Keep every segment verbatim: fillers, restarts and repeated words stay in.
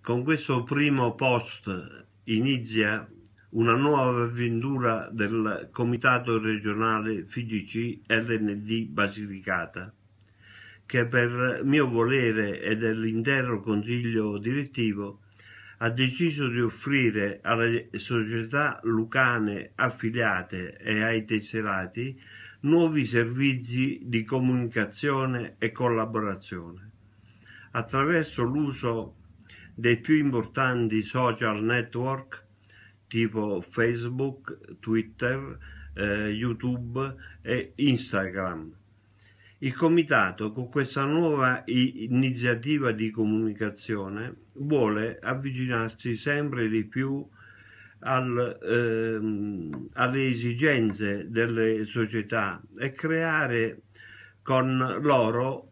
Con questo primo post inizia una nuova avventura del Comitato regionale F I G C L N D Basilicata, che per mio volere e dell'intero Consiglio direttivo ha deciso di offrire alle società lucane affiliate e ai tesserati nuovi servizi di comunicazione e collaborazione attraverso l'uso dei più importanti social network tipo Facebook, Twitter, eh, YouTube e Instagram. Il Comitato, con questa nuova iniziativa di comunicazione, vuole avvicinarsi sempre di più al, ehm, alle esigenze delle società e creare con loro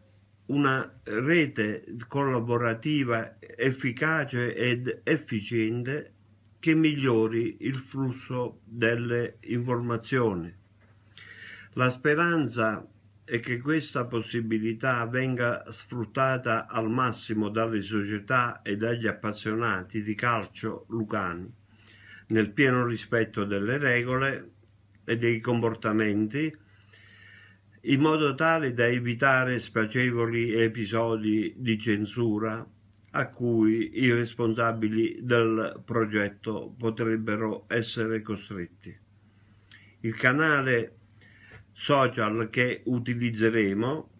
una rete collaborativa efficace ed efficiente che migliori il flusso delle informazioni. La speranza è che questa possibilità venga sfruttata al massimo dalle società e dagli appassionati di calcio lucani, nel pieno rispetto delle regole e dei comportamenti, in modo tale da evitare spiacevoli episodi di censura a cui i responsabili del progetto potrebbero essere costretti. Il canale social che utilizzeremo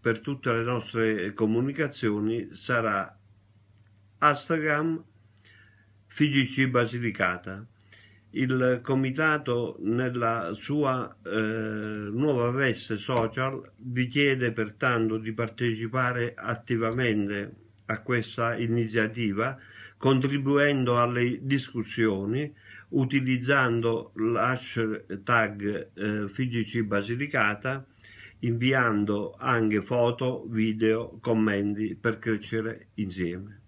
per tutte le nostre comunicazioni sarà hashtag F I G C Basilicata. Il Comitato, nella sua eh, nuova veste social, vi chiede pertanto di partecipare attivamente a questa iniziativa, contribuendo alle discussioni, utilizzando l'hashtag eh, F I G C Basilicata, inviando anche foto, video, commenti per crescere insieme.